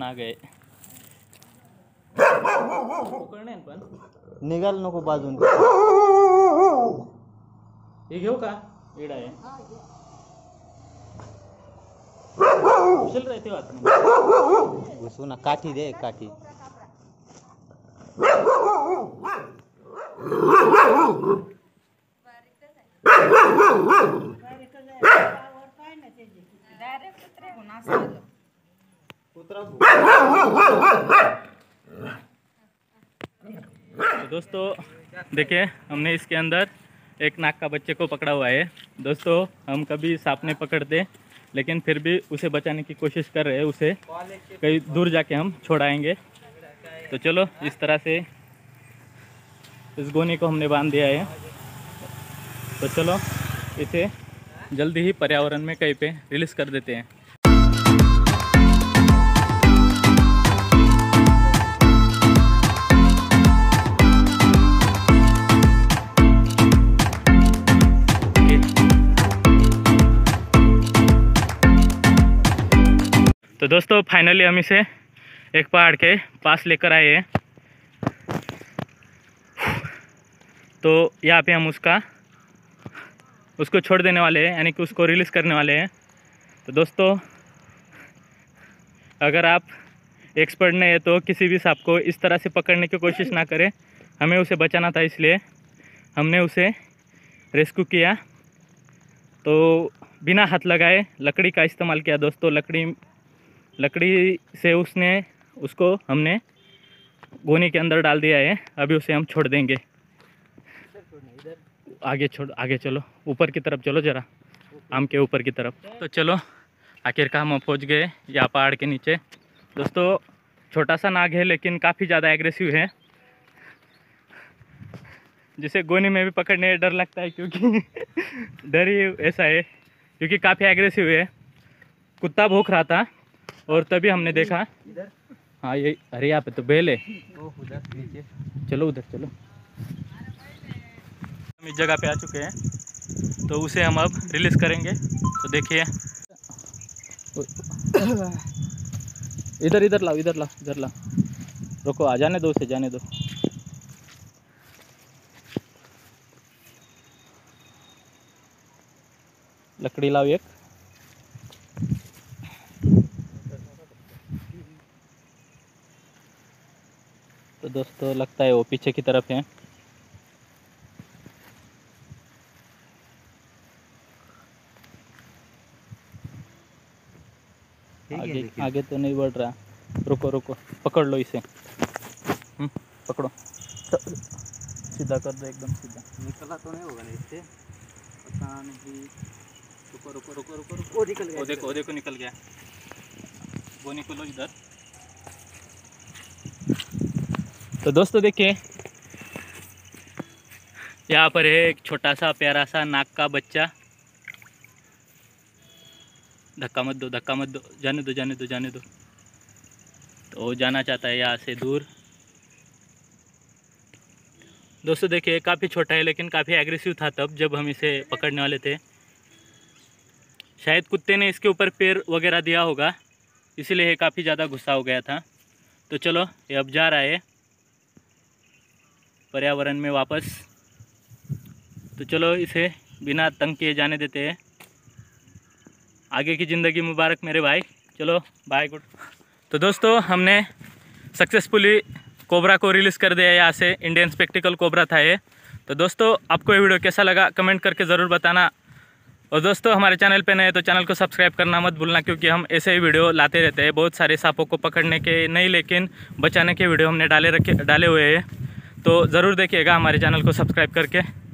ना गए निघाल नको बाजून हे घेऊ का इडा आहे घुसू ना काठी दे काठी दोस्तों देखिए हमने इसके अंदर एक नाक का बच्चे को पकड़ा हुआ है। दोस्तों हम कभी सांप नहीं पकड़ते लेकिन फिर भी उसे बचाने की कोशिश कर रहे हैं। उसे कहीं दूर जाके हम छोड़ाएंगे। तो चलो इस तरह से इस गोनी को हमने बांध दिया है। तो चलो इसे जल्दी ही पर्यावरण में कहीं पे रिलीज कर देते हैं। तो दोस्तों फाइनली हम इसे एक पहाड़ के पास लेकर आए हैं। तो यहाँ पे हम उसको छोड़ देने वाले हैं, यानी कि उसको रिलीज़ करने वाले हैं। तो दोस्तों अगर आप एक्सपर्ट नहीं है तो किसी भी सांप को इस तरह से पकड़ने की कोशिश ना करें। हमें उसे बचाना था इसलिए हमने उसे रेस्क्यू किया। तो बिना हाथ लगाए लकड़ी का इस्तेमाल किया। दोस्तों लकड़ी से उसको हमने गोनी के अंदर डाल दिया है। अभी उसे हम छोड़ देंगे। आगे चलो, ऊपर की तरफ चलो जरा, आम के ऊपर की तरफ। तो चलो आखिरकार हम पहुंच गए या पहाड़ के नीचे। दोस्तों छोटा सा नाग है लेकिन काफ़ी ज़्यादा एग्रेसिव है, जिसे गोनी में भी पकड़ने डर लगता है क्योंकि डर ही ऐसा है क्योंकि काफ़ी एग्रेसिव है। कुत्ता भूख रहा था और तभी हमने देखा। हाँ ये अरे यहाँ पे तो बेल है। चलो उधर चलो। हम इस जगह पे आ चुके हैं तो उसे हम अब रिलीज करेंगे। तो देखिए इधर लाओ। रुको आ जाने दो उसे, जाने दो। लकड़ी लाओ एक। तो दोस्तों लगता है वो पीछे की तरफ है। आगे तो नहीं बढ़ रहा। रुको पकड़ लो इसे। पकड़ो, सीधा कर दो, एकदम सीधा। निकला तो नहीं होगा ना इससे, पता नहीं। रुको निकल गया। देखो निकल गया। वो निकलो इधर। तो दोस्तों देखिए यहाँ पर है एक छोटा सा प्यारा सा नाग का बच्चा। धक्का मत दो, जाने दो। तो जाना चाहता है यहाँ से दूर। दोस्तों देखिए काफ़ी छोटा है लेकिन काफ़ी एग्रेसिव था तब जब हम इसे पकड़ने वाले थे। शायद कुत्ते ने इसके ऊपर पैर वगैरह दिया होगा इसलिए काफ़ी ज़्यादा गुस्सा हो गया था। तो चलो ये अब जा रहा है पर्यावरण में वापस। तो चलो इसे बिना तंग किए जाने देते हैं। आगे की ज़िंदगी मुबारक मेरे भाई। चलो बाय, गुड। तो दोस्तों हमने सक्सेसफुली कोबरा को रिलीज़ कर दिया यहाँ से। इंडियन स्पेक्टिकल कोबरा था ये। तो दोस्तों आपको ये वीडियो कैसा लगा कमेंट करके ज़रूर बताना। और दोस्तों हमारे चैनल पे नए हैं तो चैनल को सब्सक्राइब करना मत भूलना क्योंकि हम ऐसे ही वीडियो लाते रहते हैं। बहुत सारे सांपों को पकड़ने के नहीं लेकिन बचाने के वीडियो हमने डाले हुए हैं। तो ज़रूर देखिएगा हमारे चैनल को सब्सक्राइब करके।